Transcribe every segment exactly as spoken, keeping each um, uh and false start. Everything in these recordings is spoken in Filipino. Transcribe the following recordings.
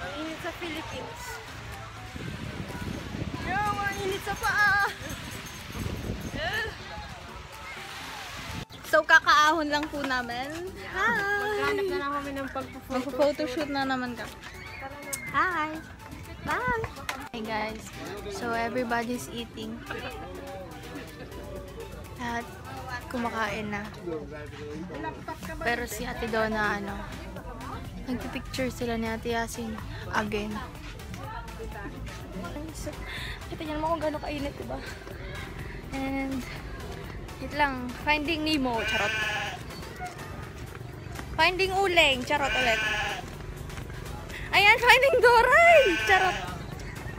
Ang init sa Philippines. Yo, ang init sa paa. So kakaahon lang po namin. Hi. Maghanap na lang kami ng pagpo-photoshoot na naman kami. Hi. Bye. Hey guys. So everybody's eating. At kumakain na. Pero si Ate Donna ano, nagpipicture sila ni Ate Yasin again. So, ito yan mo kung gano'ng kainit, diba? And, it lang. Finding Nemo, charot. Finding Uling, charot ulit. Ayan, Finding Dory, charot.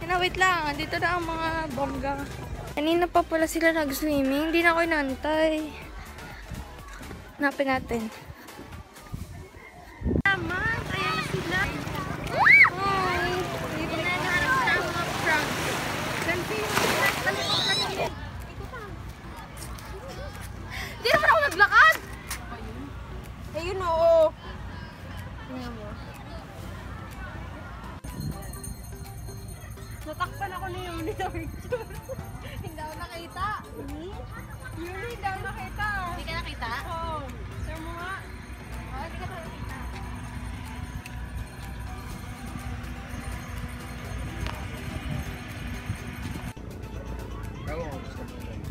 Yan, wait lang. Dito na ang mga bongga. Kanina pa pala sila nag-swimming. Hindi na ako inantay. Hanapin natin. Natakpan ako ni Yuli sa picture. Hindi daw nakita. Yuli, hindi daw nakita. Hindi ka nakita? Oo. Sir mo nga. Oo, hindi ka nakita. Ewan ko gusto mo lang.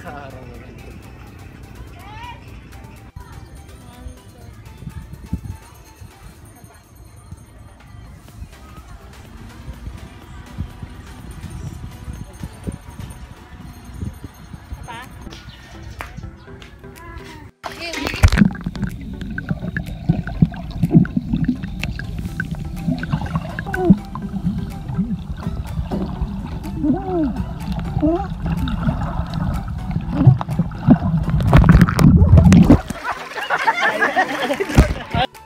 Sa araw na lang.